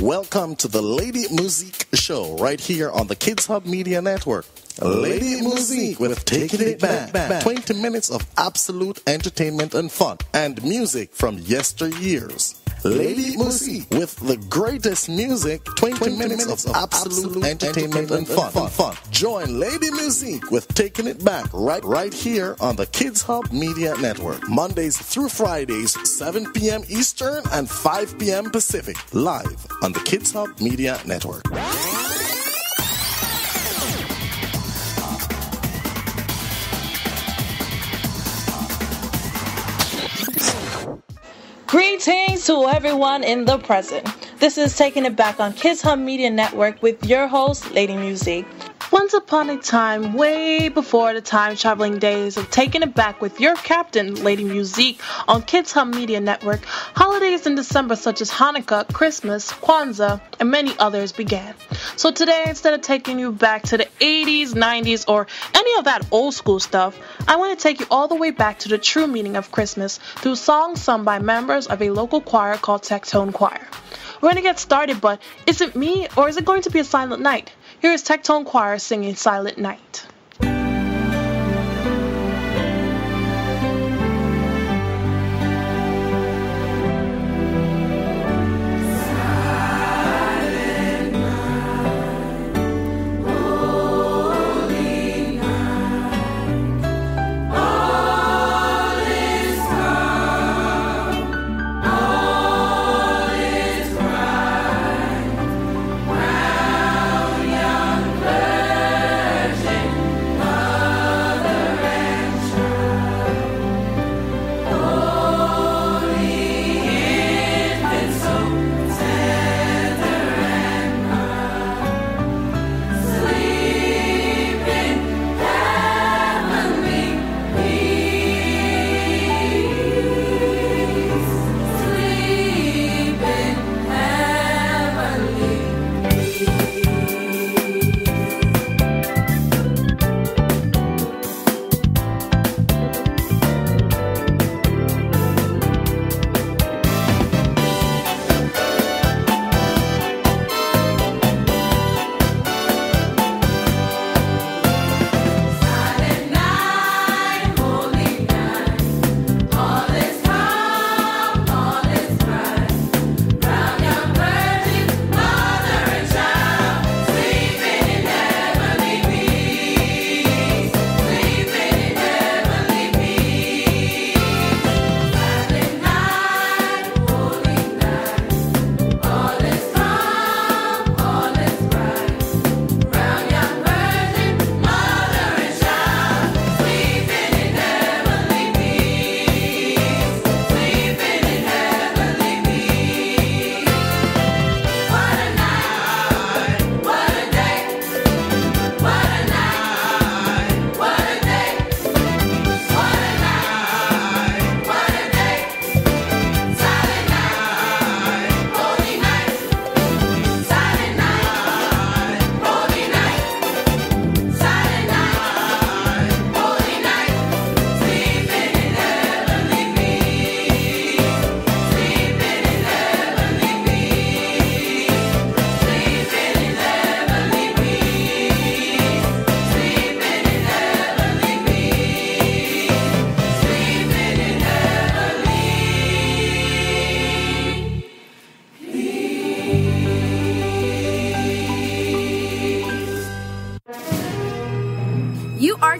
Welcome to the Lady Musique show right here on the KiDz HuB Media Network. Lady Musique with Taking It Back. 20 minutes of absolute entertainment and fun and music from yesteryears. Lady Musique with the greatest music, 20 minutes of absolute entertainment and fun. Join Lady Musique with Taking It Back right here on the KiDz HuB Media Network. Mondays through Fridays, 7 p.m. Eastern and 5 p.m. Pacific. Live on the KiDz HuB Media Network. Greetings to everyone in the present. This is Taking It Back on KiDz HuB Media Network with your host, Lady Musique. Once upon a time, way before the time traveling days of Taking It Back with your captain, Lady Musique, on KiDz HuB Media Network, holidays in December such as Hanukkah, Christmas, Kwanzaa, and many others began. So today, instead of taking you back to the 80s, 90s, or any of that old school stuff, I want to take you all the way back to the true meaning of Christmas through songs sung by members of a local choir called Tectone Choir. We're going to get started, but is it me or is it going to be a silent night? Here is Tectone Choir singing Silent Night.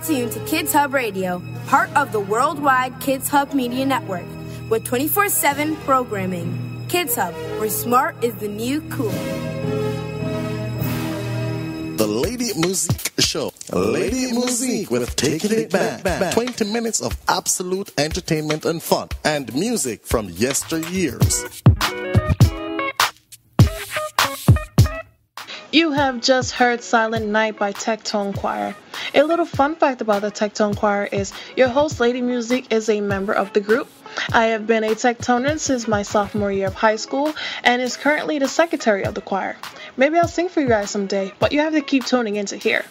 Tuned to KiDz HuB Radio, part of the worldwide KiDz HuB Media Network, with 24/7 programming. KiDz HuB, where smart is the new cool. The Lady Musique show. Lady Musique with Taking It Back. 20 minutes of absolute entertainment and fun, and music from yesteryears. You have just heard Silent Night by Tectone Choir. A little fun fact about the Tectone Choir is your host, Lady Musique, is a member of the group. I have been a Tectonist since my sophomore year of high school and is currently the secretary of the choir. Maybe I'll sing for you guys someday, but you have to keep tuning in to hear.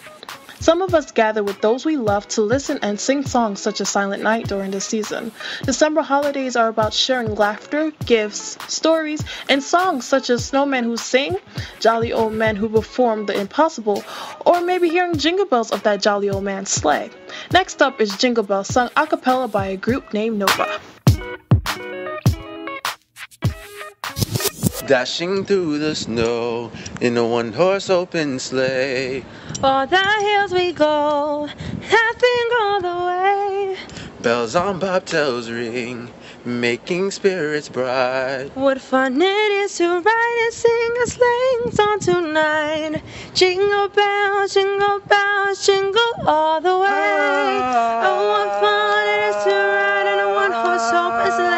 Some of us gather with those we love to listen and sing songs such as Silent Night during this season. December holidays are about sharing laughter, gifts, stories, and songs such as Snowmen Who Sing, Jolly Old Men Who Perform the Impossible, or maybe hearing jingle bells of that jolly old man's sleigh. Next up is Jingle Bells, sung a cappella by a group named Nova. Dashing through the snow in a one-horse open sleigh. O'er the hills we go, laughing all the way. Bells on bobtails ring, making spirits bright. What fun it is to ride and sing a sleighing song tonight. Jingle bells, jingle all the way. Oh, what fun it is to ride in a one-horse open sleigh.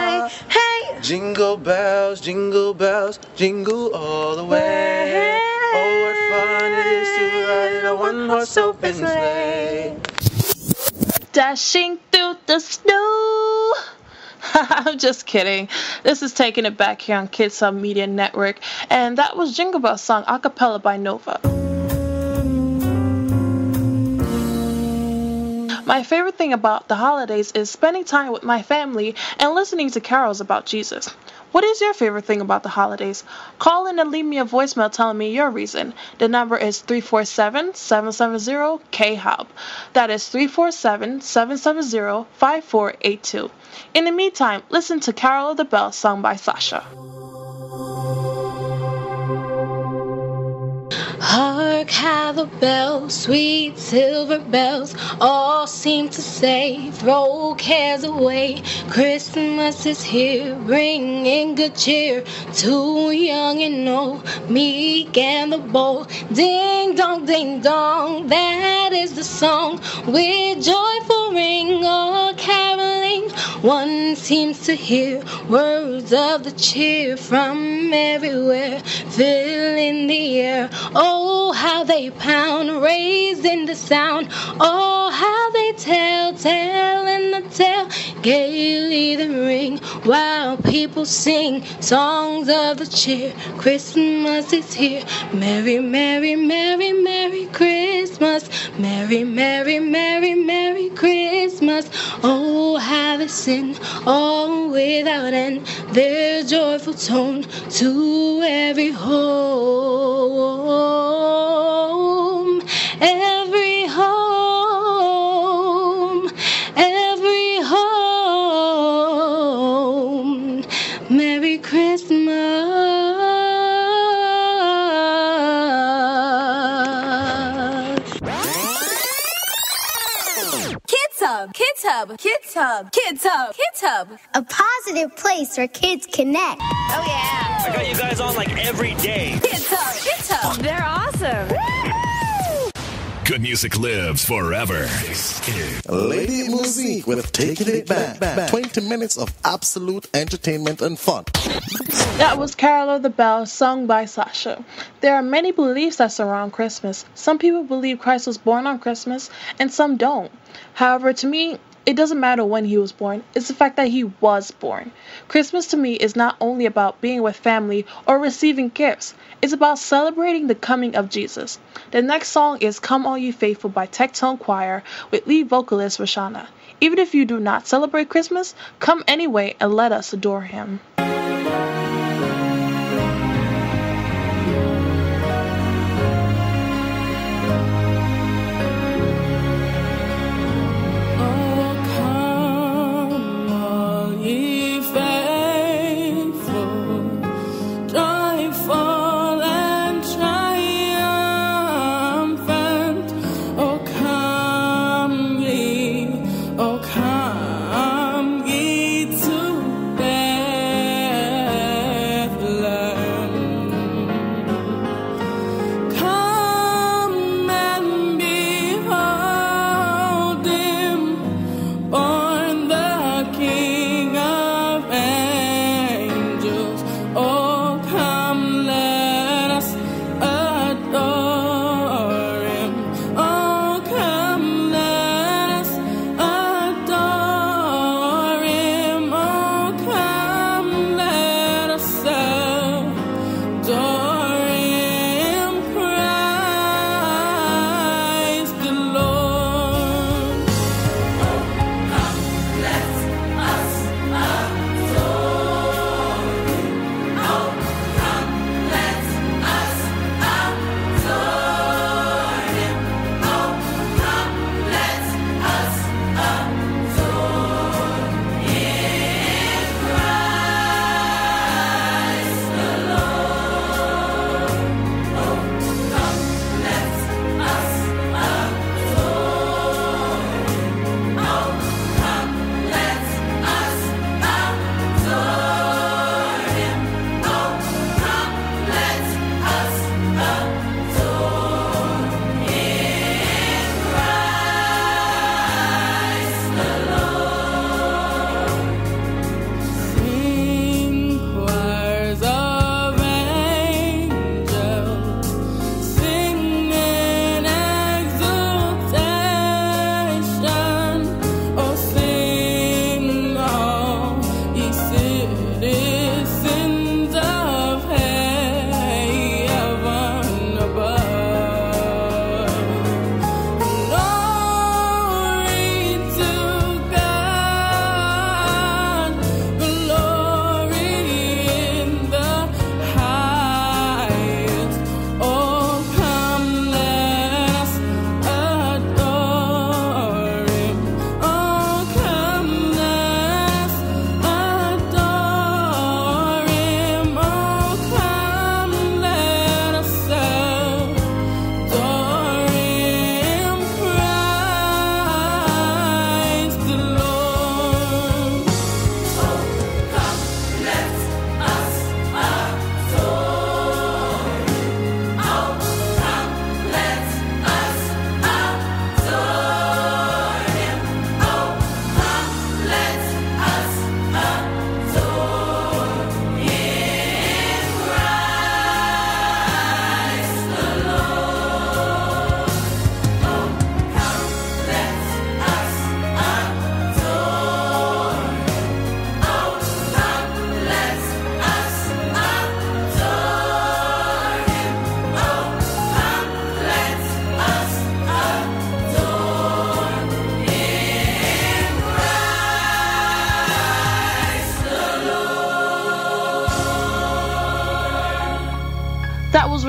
Jingle bells, jingle all the way. Oh, what fun it is to ride in a one-horse open sleigh. Dashing through the snow. I'm just kidding. This is Taking It Back here on KiDz HuB Media Network, and that was Jingle Bells, sung a cappella by Nova. My favorite thing about the holidays is spending time with my family and listening to carols about Jesus. What is your favorite thing about the holidays? Call in and leave me a voicemail telling me your reason. The number is 347-770-KHUB. That is 347-770-5482. In the meantime, listen to Carol of the Bell, sung by Sasha. Hark how the bells, sweet silver bells, all seem to say, throw cares away. Christmas is here, bringing good cheer to young and old, meek and the bold. Ding dong, that is the song. With joyful ring, all caroling, one seems to hear words of the cheer from everywhere, filling the air. Oh, how they pound, raising the sound. Oh, how they tell, telling the tale. Gaily the ring, while people sing songs of the cheer. Christmas is here. Merry, merry, merry, merry Christmas. Merry, merry, merry, merry Christmas. Oh, how they sing, all without end, their joyful tone to every home. Every home, every home. Merry Christmas. KiDz HuB, KiDz HuB, KiDz HuB, KiDz HuB, KiDz HuB. A positive place where kids connect. Oh yeah. I got you guys on like every day. KiDz HuB, KiDz HuB. They're awesome. Woo! Good music lives forever. Lady Musique with Taking It Back. 20 minutes of absolute entertainment and fun. That was Carol of the Bell, sung by Sasha. There are many beliefs that surround Christmas. Some people believe Christ was born on Christmas, and some don't. However, to me, it doesn't matter when he was born, it's the fact that he was born. Christmas to me is not only about being with family or receiving gifts, it's about celebrating the coming of Jesus. The next song is Come All Ye Faithful by Tectone Choir with lead vocalist Roshanna. Even if you do not celebrate Christmas, come anyway and let us adore him. Come ye to bed.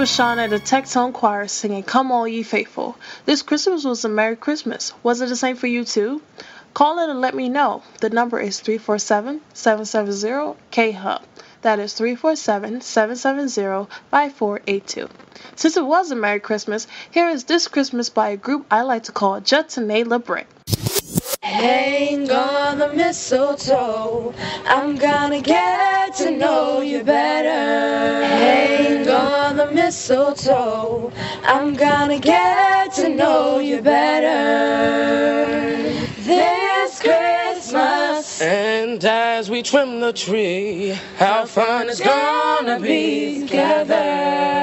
Roshanna, the Tectone Choir, singing Come All Ye Faithful. This Christmas was a Merry Christmas. Was it the same for you too? Call in and let me know. The number is 347-770-KHUB. That is 347-770-5482. Since it was a Merry Christmas, here is This Christmas by a group I like to call Judson Labret. Hang on the mistletoe, I'm gonna get to know you better. Hang on the mistletoe, I'm gonna get to know you better. This Christmas, and as we trim the tree, how fun it's gonna be together.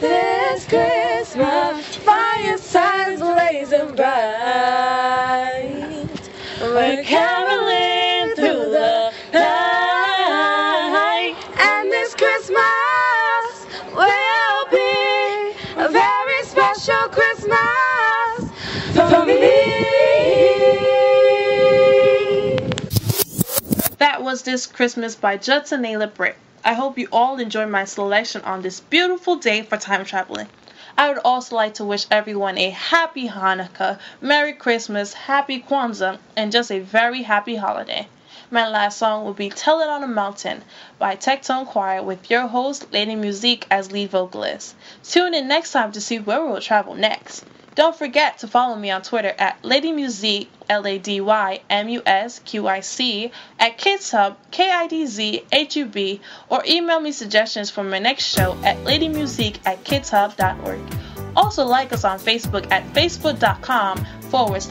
This Christmas, firesides blazing bright, we're caroling through the night, and this Christmas will be a very special Christmas for me. That was This Christmas by Judson Labret. I hope you all enjoyed my selection on this beautiful day for time traveling. I would also like to wish everyone a happy Hanukkah, Merry Christmas, Happy Kwanzaa, and just a very happy holiday. My last song will be Tell It on a Mountain by Tectone Choir with your host, Lady Musique, as lead vocalist. Tune in next time to see where we will travel next. Don't forget to follow me on Twitter at Lady Musique, LadyMusqic, at KiDz HuB, KIDZ HUB, or email me suggestions for my next show at LadyMusique@kidshub.org. Also like us on Facebook at facebook.com/KiDz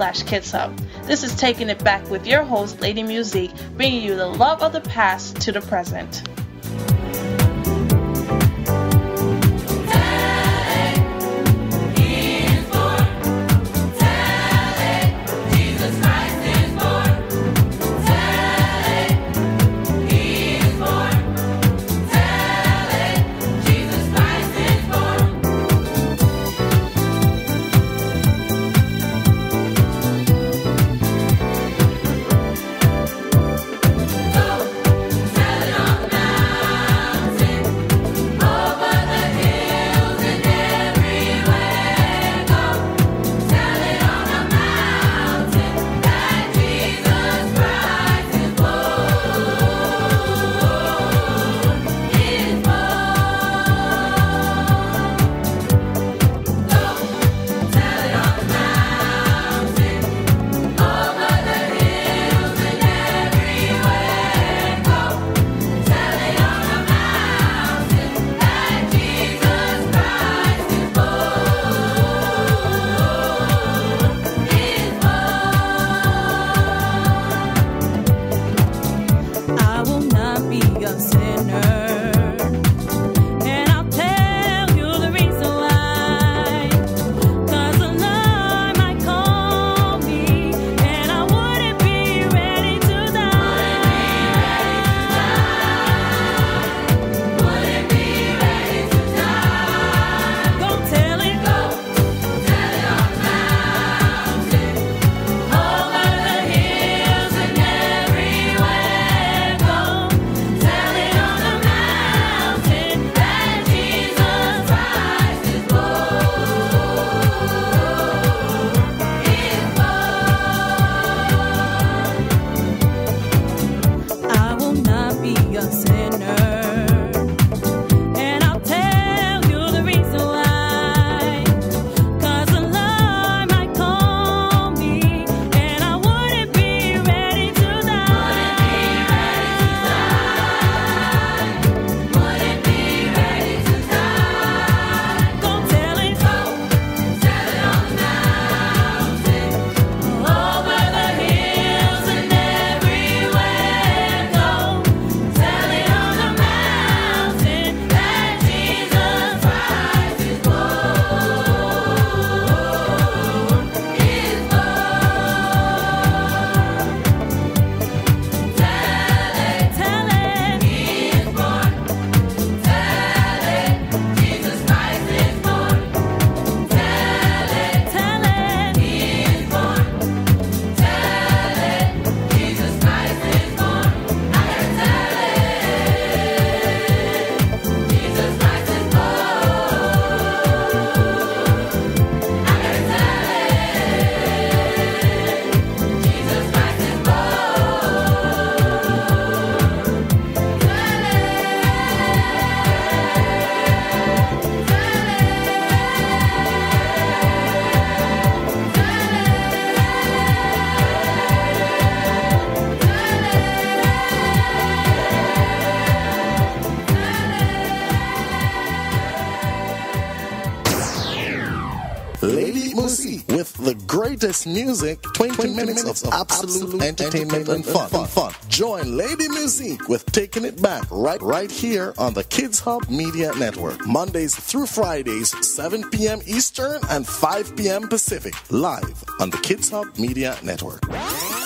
HuB. This is Taking It Back with your host, Lady Musique, bringing you the love of the past to the present. Lady Musique, with the greatest music, 20 minutes of absolute entertainment and fun. Join Lady Musique with Taking It Back right here on the KiDz HuB Media Network, Mondays through Fridays, 7 p.m. Eastern and 5 p.m. Pacific, live on the KiDz HuB Media Network.